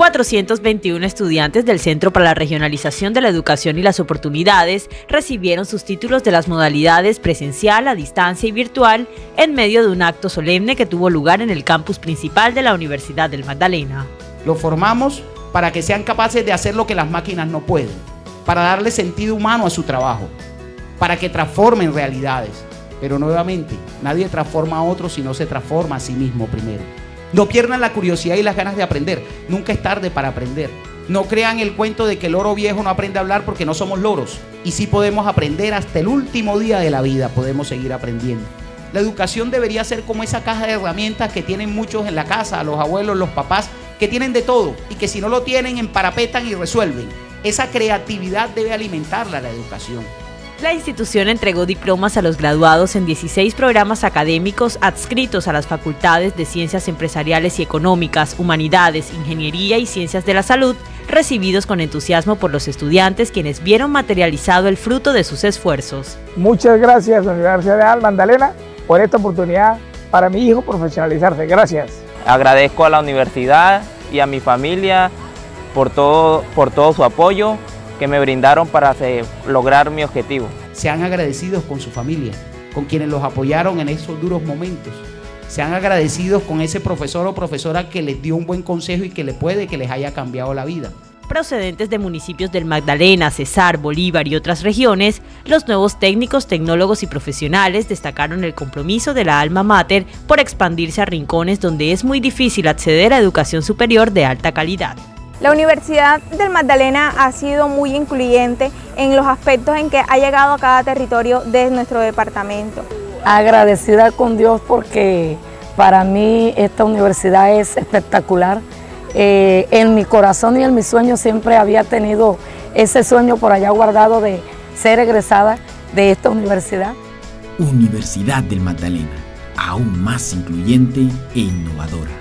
421 estudiantes del Centro para la Regionalización de la Educación y las Oportunidades recibieron sus títulos de las modalidades presencial, a distancia y virtual en medio de un acto solemne que tuvo lugar en el campus principal de la Universidad del Magdalena. Los formamos para que sean capaces de hacer lo que las máquinas no pueden, para darle sentido humano a su trabajo, para que transformen realidades. Pero nuevamente, nadie transforma a otro si no se transforma a sí mismo primero. No pierdan la curiosidad y las ganas de aprender. Nunca es tarde para aprender. No crean el cuento de que el loro viejo no aprende a hablar, porque no somos loros. Y sí podemos aprender hasta el último día de la vida, podemos seguir aprendiendo. La educación debería ser como esa caja de herramientas que tienen muchos en la casa, los abuelos, los papás, que tienen de todo y que si no lo tienen, emparapetan y resuelven. Esa creatividad debe alimentarla la educación. La institución entregó diplomas a los graduados en 16 programas académicos adscritos a las facultades de Ciencias Empresariales y Económicas, Humanidades, Ingeniería y Ciencias de la Salud, recibidos con entusiasmo por los estudiantes, quienes vieron materializado el fruto de sus esfuerzos. Muchas gracias, Universidad del Magdalena, por esta oportunidad para mi hijo profesionalizarse. Gracias. Agradezco a la universidad y a mi familia por todo su apoyo que me brindaron para lograr mi objetivo. Sean agradecidos con su familia, con quienes los apoyaron en esos duros momentos. Sean agradecidos con ese profesor o profesora que les dio un buen consejo y que les haya cambiado la vida. Procedentes de municipios del Magdalena, Cesar, Bolívar y otras regiones, los nuevos técnicos, tecnólogos y profesionales destacaron el compromiso de la alma mater por expandirse a rincones donde es muy difícil acceder a educación superior de alta calidad. La Universidad del Magdalena ha sido muy incluyente en los aspectos en que ha llegado a cada territorio de nuestro departamento. Agradecida con Dios porque para mí esta universidad es espectacular. En mi corazón y en mi sueño siempre había tenido ese sueño por allá guardado de ser egresada de esta universidad. Universidad del Magdalena, aún más incluyente e innovadora.